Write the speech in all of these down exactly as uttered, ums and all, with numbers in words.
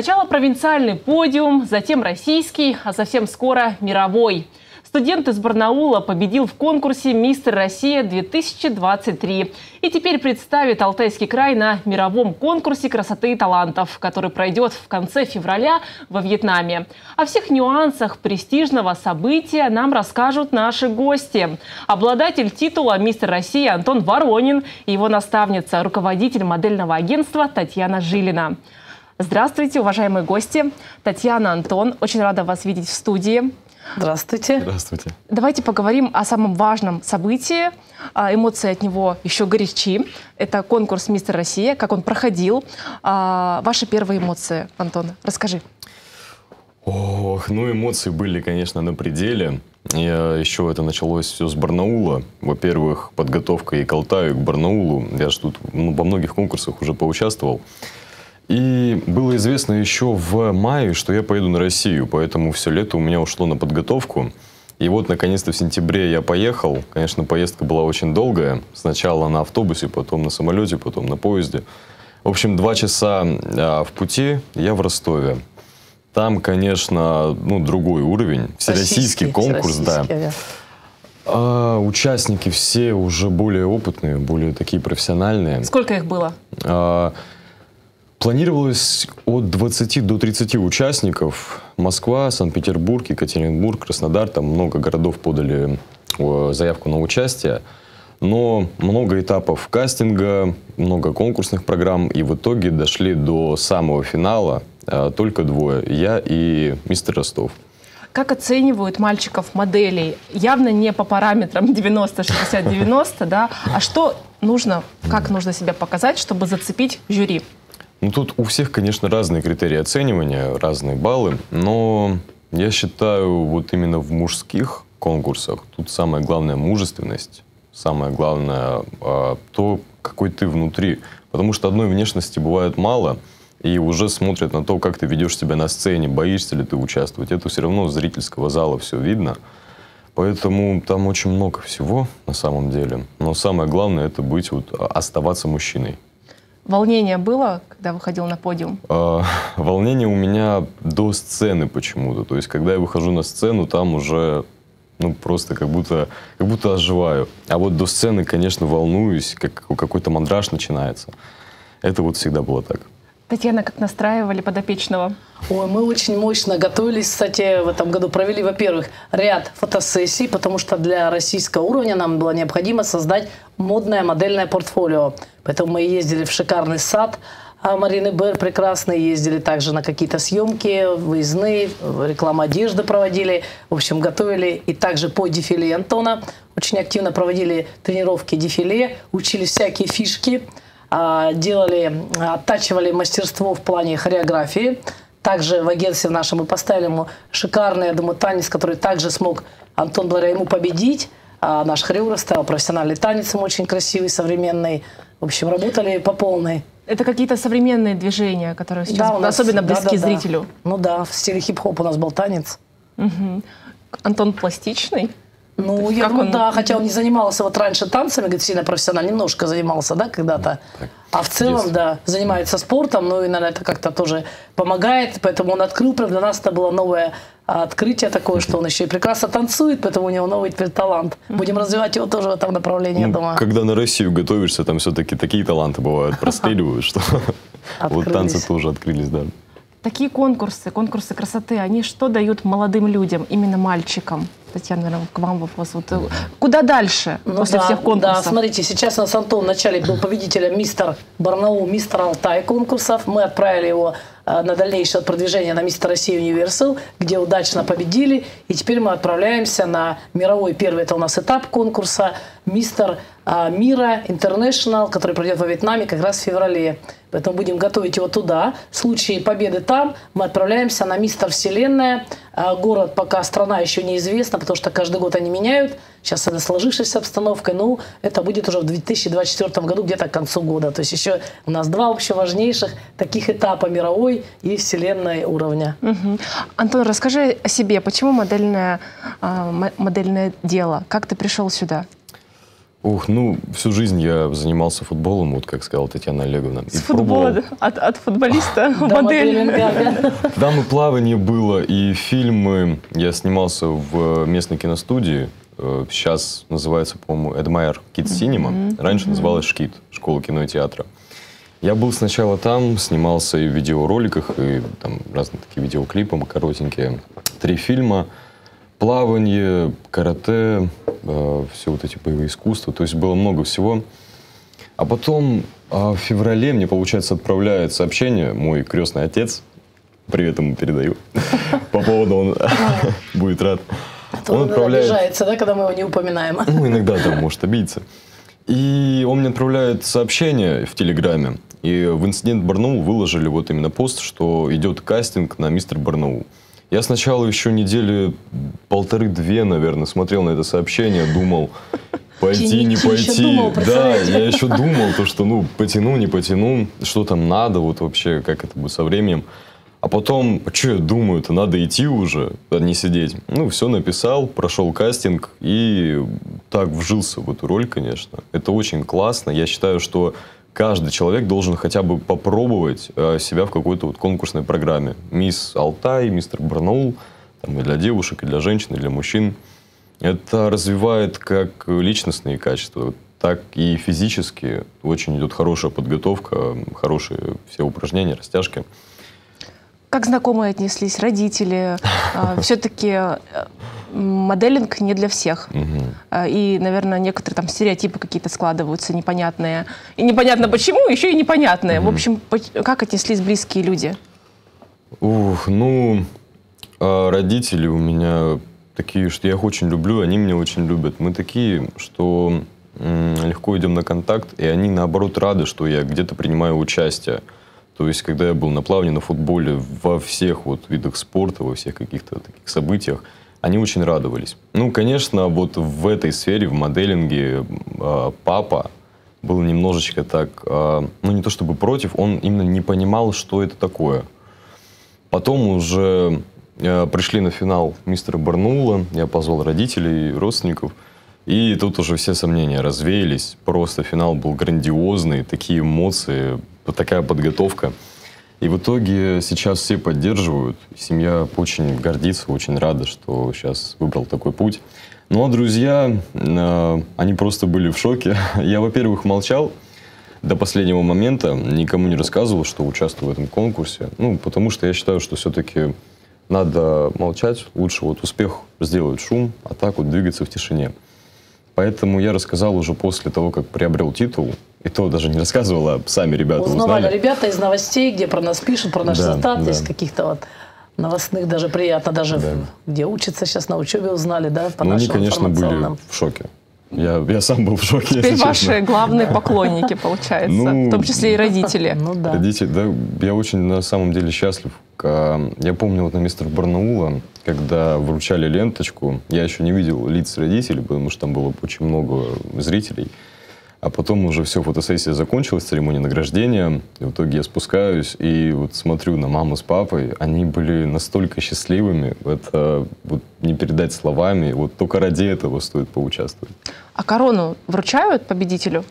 Сначала провинциальный подиум, затем российский, а совсем скоро мировой. Студент из Барнаула победил в конкурсе «Мистер Россия-две тысячи двадцать три» и теперь представит Алтайский край на мировом конкурсе красоты и талантов, который пройдет в конце февраля во Вьетнаме. О всех нюансах престижного события нам расскажут наши гости. Обладатель титула «Мистер Россия» Антон Воронин и его наставница, руководитель модельного агентства Татьяна Жилина. Здравствуйте, уважаемые гости. Татьяна, Антон, очень рада вас видеть в студии. Здравствуйте. Здравствуйте. Давайте поговорим о самом важном событии. Эмоции от него еще горячи. Это конкурс «Мистер Россия», как он проходил. Ваши первые эмоции, Антон, расскажи. Ох, ну эмоции были, конечно, на пределе. Я, еще это началось все с Барнаула. Во-первых, подготовка и к Алтаю, и к Барнаулу. Я же тут ну, во многих конкурсах уже поучаствовал. И было известно еще в мае, что я поеду на Россию, поэтому все лето у меня ушло на подготовку. И вот, наконец-то, в сентябре я поехал. Конечно, поездка была очень долгая. Сначала на автобусе, потом на самолете, потом на поезде. В общем, два часа а, в пути я в Ростове. Там, конечно, ну, другой уровень. Всероссийский, всероссийский конкурс, всероссийский, да. да. А, участники все уже более опытные, более такие профессиональные. Сколько их было? А, Планировалось от двадцати до тридцати участников. Москва, Санкт-Петербург, Екатеринбург, Краснодар. Там много городов подали заявку на участие. Но много этапов кастинга, много конкурсных программ. И в итоге дошли до самого финала только двое. Я и мистер Ростов. Как оценивают мальчиков-моделей? Явно не по параметрам девяносто, шестьдесят, девяносто, да? А что нужно, как нужно себя показать, чтобы зацепить жюри? Ну, тут у всех, конечно, разные критерии оценивания, разные баллы, но я считаю, вот именно в мужских конкурсах тут самое главное мужественность, самое главное а, то, какой ты внутри, потому что одной внешности бывает мало, и уже смотрят на то, как ты ведешь себя на сцене, боишься ли ты участвовать, это все равно с зрительского зала все видно, поэтому там очень много всего на самом деле, но самое главное это быть, вот, оставаться мужчиной. Волнение было, когда выходил на подиум? А, волнение у меня до сцены почему-то. То есть, когда я выхожу на сцену, там уже ну, просто как будто, как будто оживаю. А вот до сцены, конечно, волнуюсь, как какой-то мандраж начинается. Это вот всегда было так. Татьяна, как настраивали подопечного? Ой, мы очень мощно готовились, кстати, в этом году провели, во-первых, ряд фотосессий, потому что для российского уровня нам было необходимо создать модное модельное портфолио. Поэтому мы ездили в шикарный сад Марины Бер, прекрасный, ездили также на какие-то съемки, выездные, рекламу одежды проводили, в общем, готовили. И также по дефиле Антона очень активно проводили тренировки дефиле, учили всякие фишки. Делали, оттачивали мастерство в плане хореографии. Также в агентстве нашем мы поставили ему шикарный, я думаю, танец, который также смог Антон благодаря ему победить. А наш хореограф стал профессиональный танец, ему очень красивый, современный. В общем, работали по полной. Это какие-то современные движения, которые сейчас да, у нас, особенно близки да, да, зрителю. Да. Ну да, в стиле хип-хоп у нас был танец. Угу. Антон пластичный? Ну, я думаю, он... да, хотя он не занимался вот раньше танцами, говорит, сильно профессионально, немножко занимался, да, когда-то. А в целом, yes. да, занимается спортом, ну и, наверное, это как-то тоже помогает, поэтому он открыл, прям для нас это было новое открытие такое, что он еще и прекрасно танцует, поэтому у него новый теперь талант. Будем развивать его тоже в этом направлении, ну, я думаю. Когда на Россию готовишься, там все-таки такие таланты бывают, простреливают, что вот танцы тоже открылись, да. Такие конкурсы, конкурсы красоты, они что дают молодым людям, именно мальчикам? Татьяна, наверное, к вам вопрос. Вот, куда дальше ну после да, всех конкурсов? Да, смотрите, сейчас у нас Антон вначале был победителем мистер Барнаул, мистер Алтай конкурсов. Мы отправили его на дальнейшее продвижение на мистер Россия Универсал, где удачно победили. И теперь мы отправляемся на мировой первый, это у нас этап конкурса, мистер Мира International, который пройдет во Вьетнаме как раз в феврале. Поэтому будем готовить его туда. В случае победы там мы отправляемся на мистер Вселенная. Город пока, страна еще неизвестна, потому что каждый год они меняют. Сейчас это сложившаяся обстановка. Ну, это будет уже в две тысячи двадцать четвёртом году, где-то к концу года. То есть еще у нас два вообще важнейших таких этапа мировой и вселенной уровня. Угу. Антон, расскажи о себе. Почему модельное, модельное дело? Как ты пришел сюда? Ух, ну, всю жизнь я занимался футболом, вот как сказала Татьяна Олеговна. С футбола, пробовал... от, от футболиста в модель. Там и плавание было, и фильмы. Я снимался в местной киностудии, сейчас называется, по-моему, Эдмайер Кит Синема. Раньше называлась ШКИТ, школа кино и театра. Я был сначала там, снимался и в видеороликах, и там разные такие видеоклипы, коротенькие. Три фильма. Плавание, карате, э, все вот эти боевые искусства, то есть было много всего. А потом э, в феврале мне, получается, отправляет сообщение мой крестный отец, привет ему передаю, по поводу, он будет рад. Он обижается, да, когда мы его не упоминаем? Ну, иногда там может обидеться. И он мне отправляет сообщение в Телеграме, и в «Инцидент Барнаул» выложили вот именно пост, что идет кастинг на «Мистер Барнаул». Я сначала еще недели полторы-две, наверное, смотрел на это сообщение, думал, пойти, не пойти. Думал, да, я еще думал, то, что ну потяну, не потяну, что там надо, вот вообще, как это будет со временем. А потом, что я думаю-то, надо идти уже, а не сидеть. Ну, все написал, прошел кастинг и так вжился в эту роль, конечно. Это очень классно. Я считаю, что каждый человек должен хотя бы попробовать э, себя в какой-то вот конкурсной программе. Мисс Алтай, Мистер Барнаул, там и для девушек, и для женщин, и для мужчин. Это развивает как личностные качества, так и физически. Очень идет хорошая подготовка, хорошие все упражнения, растяжки. Как знакомые отнеслись, родители? Все-таки моделинг не для всех. И, наверное, некоторые там стереотипы какие-то складываются непонятные. И непонятно почему, еще и непонятные. В общем, как отнеслись близкие люди? Ух, ну, родители у меня такие, что я их очень люблю, они меня очень любят. Мы такие, что легко идем на контакт, и они, наоборот, рады, что я где-то принимаю участие. То есть, когда я был на плавании, на футболе, во всех вот видах спорта, во всех каких-то таких событиях, они очень радовались. Ну, конечно, вот в этой сфере, в моделинге, э, папа был немножечко так, э, ну, не то чтобы против, он именно не понимал, что это такое. Потом уже э, пришли на финал мистера Барнаула, я позвал родителей, родственников. И тут уже все сомнения развеялись, просто финал был грандиозный, такие эмоции, такая подготовка. И в итоге сейчас все поддерживают, семья очень гордится, очень рада, что сейчас выбрал такой путь. Ну а друзья, э, они просто были в шоке. Я, во-первых, молчал до последнего момента, никому не рассказывал, что участвую в этом конкурсе, ну потому что я считаю, что все-таки надо молчать, лучше вот успех сделать шум, а так вот двигаться в тишине. Поэтому я рассказал уже после того, как приобрел титул. И то даже не рассказывал, а сами ребята узнавали. Узнали ребята из новостей, где про нас пишут, про наш да, состав. Да. Из каких-то вот новостных даже приятно. Даже да. в, где учатся сейчас, на учебе узнали, да, по ну, нашему они, конечно, информационным. Были в шоке. Я, я сам был в шоке, Теперь если ваши честно. главные поклонники, получается, ну, в том числе и родители. Ну, да. Родители, да, я очень на самом деле счастлив. Я помню вот на мистера Барнаула, когда вручали ленточку, я еще не видел лиц родителей, потому что там было очень много зрителей. А потом уже все, фотосессия закончилась, церемония награждения. И в итоге я спускаюсь и вот смотрю на маму с папой. Они были настолько счастливыми, это вот не передать словами. Вот только ради этого стоит поучаствовать. А корону вручают победителю?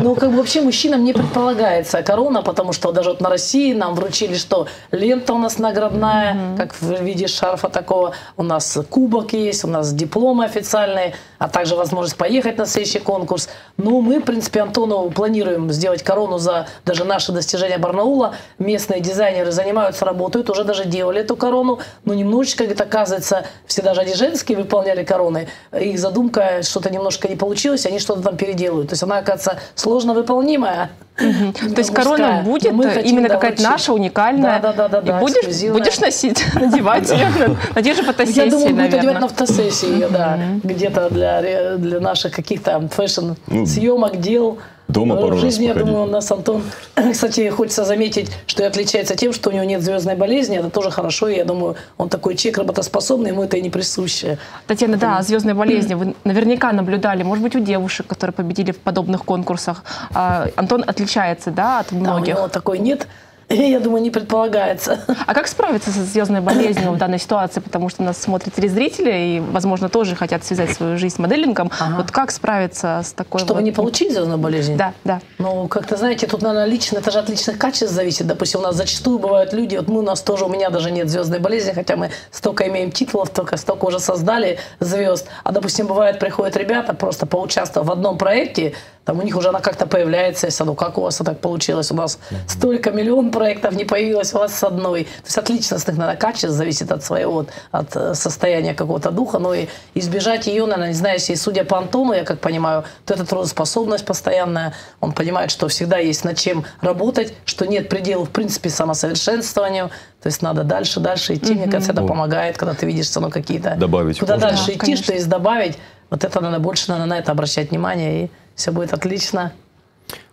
Ну, как бы вообще мужчинам не предполагается корона, потому что даже вот на России нам вручили, что лента у нас наградная, mm-hmm. как в виде шарфа такого, у нас кубок есть, у нас дипломы официальные, а также возможность поехать на следующий конкурс. Ну, мы, в принципе, Антонову планируем сделать корону за даже наши достижения Барнаула. Местные дизайнеры занимаются, работают, уже даже делали эту корону, но немножечко, как это оказывается, все даже они женские выполняли короны, их задумка что-то немножко не получилось, они что-то там переделали. То есть она, оказывается, сложно выполнимая. Угу. То есть мужская. Корона будет хотим, именно да, какая-то наша, уникальная. Да, да, да, да, да, и будешь, будешь носить, надевать ее на те же фотосессии, я думаю, будет одевать на фотосессии, да. Где-то для, для наших каких-то фэшн-съемок, дел. Дома пару раз походить. Я думаю, у нас Антон, кстати, хочется заметить, что и отличается тем, что у него нет звездной болезни, это тоже хорошо, и я думаю, он такой человек работоспособный, ему это и не присуще. Татьяна, да, о звездной болезни вы наверняка наблюдали, может быть, у девушек, которые победили в подобных конкурсах. Антон отличается, да, от многих? Да, у него такой нет. я думаю, не предполагается. А как справиться со звездной болезнью в данной ситуации? Потому что нас смотрят телезрители и, возможно, тоже хотят связать свою жизнь с моделингом. Ага. Вот как справиться с такой... Чтобы вот... не получить звездную болезнь? Да, да. Ну, как-то, знаете, тут, наверное, лично, это же от личных качеств зависит. Допустим, у нас зачастую бывают люди, вот мы, у нас тоже, у меня даже нет звездной болезни, хотя мы столько имеем титулов, только столько уже создали звезд. А, допустим, бывает, приходят ребята, просто поучаствовав в одном проекте, там у них уже она как-то появляется, если, ну как у вас это так получилось, у нас столько миллион проектов не появилось, у вас с одной. То есть от личностных, наверное, качеств зависит от своего, от состояния какого-то духа, но и избежать ее, наверное, не знаю, если, судя по Антону, я как понимаю, то это трудоспособность постоянная, он понимает, что всегда есть над чем работать, что нет пределов, в принципе, самосовершенствованию, то есть надо дальше, дальше идти, мне кажется, это помогает, когда ты видишь, ну, какие-то... Добавить. Куда можно. Дальше да, идти, конечно. Что есть добавить, вот это надо больше, наверное, на это обращать внимание, и все будет отлично.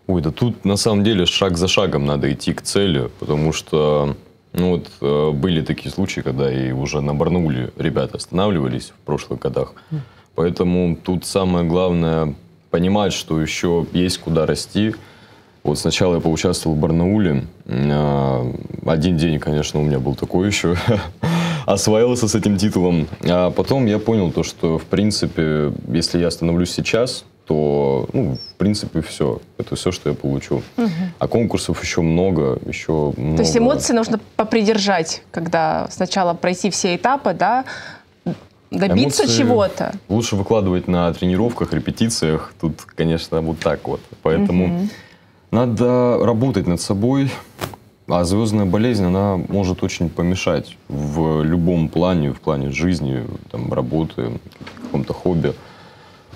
Ой, да тут на самом деле шаг за шагом надо идти к цели, потому что ну вот, были такие случаи, когда и уже на Барнауле ребята останавливались в прошлых годах. Поэтому тут самое главное понимать, что еще есть куда расти. Вот сначала я поучаствовал в Барнауле. Один день, конечно, у меня был такой еще. Осваивался с этим титулом. А потом я понял то, что в принципе, если я остановлюсь сейчас, то, ну, в принципе, все. Это все, что я получу. Угу. А конкурсов еще много, еще много. То есть эмоции нужно попридержать, когда сначала пройти все этапы, да, добиться чего-то. Лучше выкладывать на тренировках, репетициях. Тут, конечно, вот так вот. Поэтому угу. надо работать над собой. А звездная болезнь, она может очень помешать в любом плане, в плане жизни, там, работы, каком-то хобби.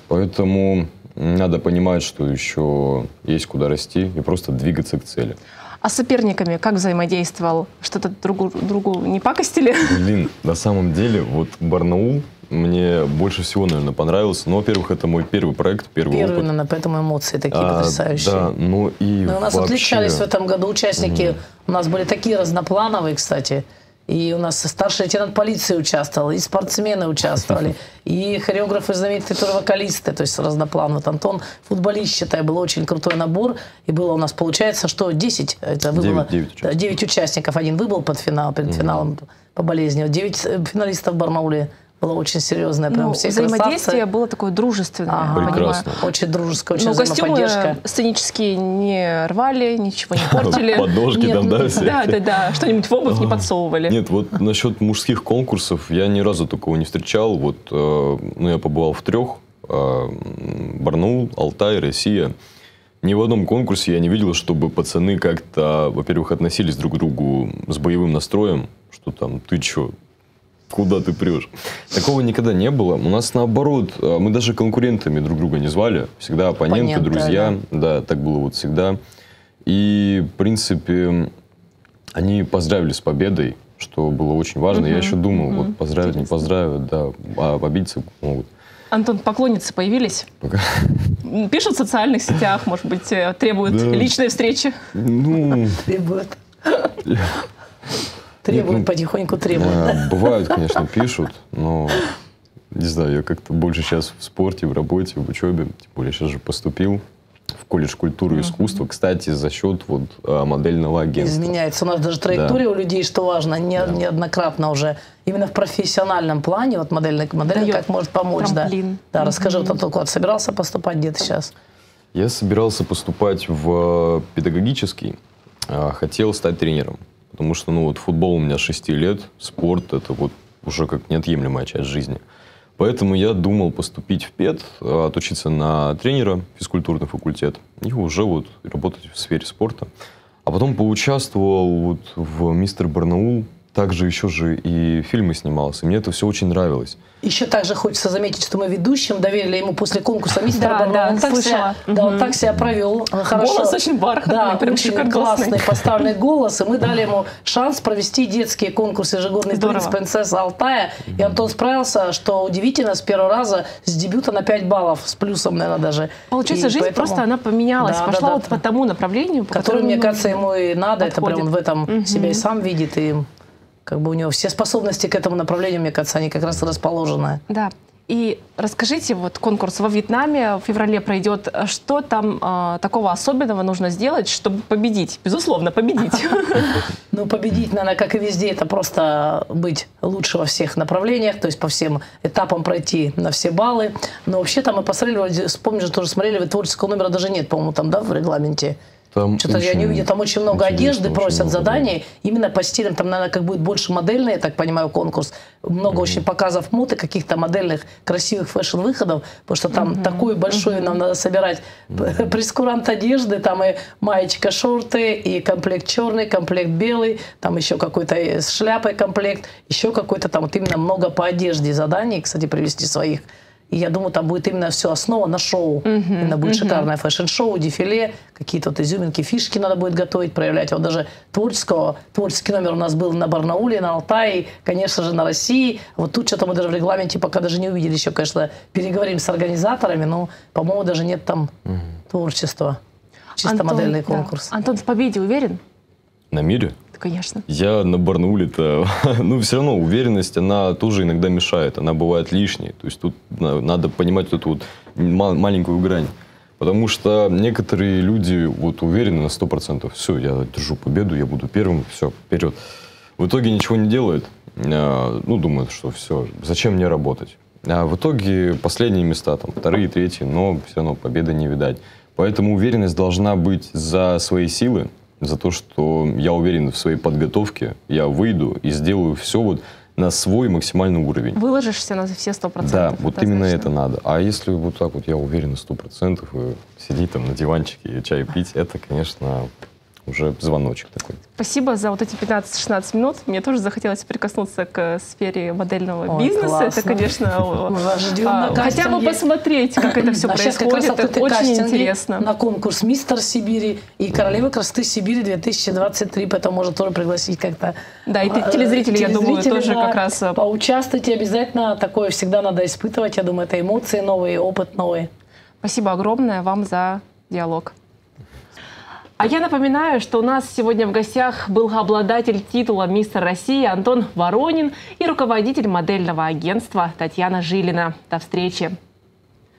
Поэтому надо понимать, что еще есть куда расти и просто двигаться к цели. А с соперниками как взаимодействовал? Что-то другу, другу не пакостили? Блин, на самом деле, вот Барнаул мне больше всего, наверное, понравился. Но, во-первых, это мой первый проект, первый, первый опыт. Первый, наверное, поэтому эмоции такие а, потрясающие. Да, но и но у нас вообще... отличались в этом году участники. Mm. У нас были такие разноплановые, кстати. И у нас старший лейтенант полиции участвовал, и спортсмены участвовали, и хореографы знаменитые, тур-вокалисты, то есть разноплан. Вот Антон футболист, считай, был очень крутой набор, и было у нас, получается, что десять, это выбыло, девять участников, один выбыл под финал, перед финалом по болезни, девять финалистов в Барнауле. Было очень серьезное, прям ну, все взаимодействие красавцы. Было такое дружественное, ага. Прекрасно. Очень дружеское, очень взаимоподдержка. Сценические не рвали, ничего не портили. Подножки там, да? Да, да, да, что-нибудь в обувь не подсовывали. Нет, вот насчет мужских конкурсов я ни разу такого не встречал. Вот, ну, я побывал в трех. Барнаул, Алтай, Россия. Ни в одном конкурсе я не видел, чтобы пацаны как-то, во-первых, относились друг к другу с боевым настроем, что там, ты чё? Куда ты прешь? Такого никогда не было. У нас наоборот, мы даже конкурентами друг друга не звали. Всегда оппоненты, Понятно, друзья. Да. Да, так было вот всегда. И, в принципе, они поздравили с победой, что было очень важно. Угу. Я еще думал, угу. вот поздравят, не поздравят, да, а обидеться могут. Антон, поклонницы появились? Пока. Пишут в социальных сетях, может быть, требуют да. личной встречи? Ну... Требуют. Требуют, нет, ну, потихоньку требуют. Да, бывают, конечно, пишут, но не знаю, я как-то больше сейчас в спорте, в работе, в учебе. Тем более сейчас же поступил в колледж культуры и искусства, кстати, за счет вот модельного агентства. Изменяется у нас даже траектория да. у людей, что важно, не, да. неоднократно уже. Именно в профессиональном плане, вот модельный, модельный как может помочь. Трамплин. Да, да, расскажи, вот Антон, куда собирался поступать, где ты сейчас? Я собирался поступать в педагогический, хотел стать тренером. Потому что, ну, вот футбол у меня шести лет, спорт — это вот уже как неотъемлемая часть жизни. Поэтому я думал поступить в пед, отучиться на тренера, физкультурный факультет, и уже вот работать в сфере спорта. А потом поучаствовал вот в «Мистер Барнаул», также еще же и фильмы снимался, мне это все очень нравилось. Еще также хочется заметить, что мы ведущим доверили ему после конкурса «Мистера Барнаул». Да, он так себя провел. Голос очень бархатный, очень классный, поставленный голос. И мы дали ему шанс провести детские конкурсы «Ежегодный принц принцесса Алтая». И Антон справился, что удивительно, с первого раза, с дебюта на пять баллов, с плюсом, наверное, даже. Получается, жизнь просто она поменялась, пошла вот по тому направлению, которое, мне кажется, ему и надо. Это прям в этом себя и сам видит, и... Как бы у него все способности к этому направлению, мне кажется, они как раз расположены. Да. И расскажите, вот конкурс во Вьетнаме в феврале пройдет. Что там э, такого особенного нужно сделать, чтобы победить? Безусловно, победить. Ну, победить, наверное, как и везде, это просто быть лучше во всех направлениях, то есть по всем этапам пройти на все баллы. Но вообще там мы посмотрели, вспомнили, тоже смотрели, творческого номера даже нет, по-моему, там, да, в регламенте. Что-то я не увидела, там очень много одежды просят, много заданий, да. Именно по стилям, там, наверное, как будет больше модельный, я так понимаю, конкурс, много mm-hmm. очень показов муты, каких-то модельных, красивых фэшн-выходов, потому что там mm-hmm. такую большую mm-hmm. нам надо собирать mm-hmm. прескурант одежды, там и маечка, шорты, и комплект черный, комплект белый, там еще какой-то с шляпой комплект, еще какой-то там, вот именно много по одежде заданий, кстати, привести своих. И я думаю, там будет именно все основа на шоу. Mm-hmm. Именно будет mm-hmm. шикарное фэшн-шоу, дефиле, какие-то вот изюминки, фишки надо будет готовить, проявлять. Вот даже творческого, творческий номер у нас был на Барнауле, на Алтае, конечно же, на России. Вот тут что-то мы даже в регламенте пока даже не увидели еще, конечно, переговорим с организаторами, но, по-моему, даже нет там mm-hmm. творчества. Чисто Антон, модельный конкурс. Да. Антон, в победе уверен? На мире? Конечно. Я на Барнауле-то, ну, все равно уверенность, она тоже иногда мешает, она бывает лишней. То есть тут надо понимать эту вот маленькую грань. Потому что некоторые люди вот уверены на сто процентов. Все, я держу победу, я буду первым, все, вперед. В итоге ничего не делают. Ну, думают, что все, зачем мне работать? А в итоге последние места, там, вторые, третьи, но все равно победы не видать. Поэтому уверенность должна быть за свои силы, за то, что я уверен в своей подготовке, я выйду и сделаю все вот на свой максимальный уровень. Выложишься на все сто процентов. Да, вот достаточно. Именно это надо. А если вот так вот я уверен на сто процентов, сидеть там на диванчике и чай пить, это, конечно, уже звоночек такой. Спасибо за вот эти пятнадцать-шестнадцать минут. Мне тоже захотелось прикоснуться к сфере модельного Ой, бизнеса. Классно. Это, конечно, хотя бы посмотреть, как это все а происходит. Это очень интересно. На конкурс «Мистер Сибири» и «Королева красоты Сибири две тысячи двадцать три». Поэтому можно тоже пригласить как-то. Да, и телезрители, я думаю, тоже как раз... Поучаствуйте обязательно. Такое всегда надо испытывать. Я думаю, это эмоции новые, опыт новый. Спасибо огромное вам за диалог. А я напоминаю, что у нас сегодня в гостях был обладатель титула «Мистер России» Антон Воронин и руководитель модельного агентства Татьяна Жилина. До встречи!